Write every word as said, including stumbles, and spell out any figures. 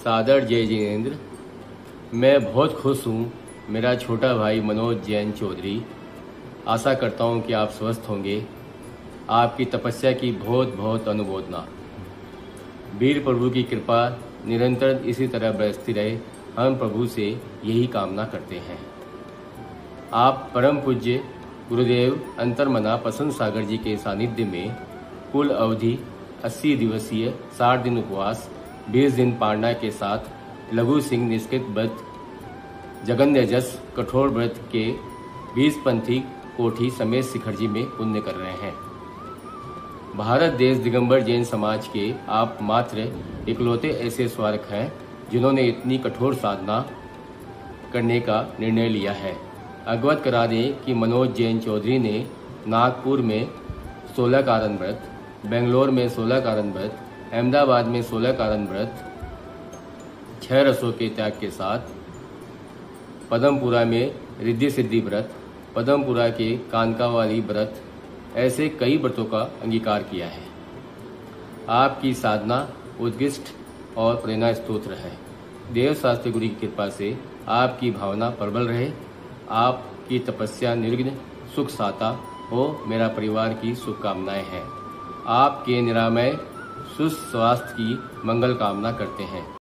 सादर जय जिनेंद्र। मैं बहुत खुश हूँ। मेरा छोटा भाई मनोज जैन चौधरी, आशा करता हूँ कि आप स्वस्थ होंगे। आपकी तपस्या की बहुत बहुत अनुमोदना। वीर प्रभु की कृपा निरंतर इसी तरह बरसती रहे, हम प्रभु से यही कामना करते हैं। आप परम पूज्य गुरुदेव अंतर्मना पसन्त सागर जी के सानिध्य में कुल अवधि अस्सी दिवसीय साठ दिन उपवास, बीस दिन पारणा के साथ लघु सिंह निष्कृत व्रत, जगन्यजस कठोर व्रत के बीस पंथी कोठी समेत शिखरजी में पुण्य कर रहे हैं। भारत देश दिगंबर जैन समाज के आप मात्र इकलौते ऐसे स्वार्थ हैं जिन्होंने इतनी कठोर साधना करने का निर्णय लिया है। अवगत करा दें कि मनोज जैन चौधरी ने नागपुर में सोलह कारण व्रत, बेंगलोर में सोलह कारण व्रत, अहमदाबाद में सोलह कारण व्रत छह रसों के त्याग के साथ, पदमपुरा में रिद्धि सिद्धि व्रत, पदमपुरा के कानकावाली व्रत, ऐसे कई व्रतों का अंगीकार किया है। आपकी साधना उत्कृष्ट और प्रेरणा स्त्रोत्र है। देव शास्त्र गुरु की कृपा से आपकी भावना प्रबल रहे, आपकी तपस्या निर्विघ्न सुख साता हो। मेरा परिवार की शुभकामनाएं हैं। आपके निरामय सुस्वास्थ्य की मंगल कामना करते हैं।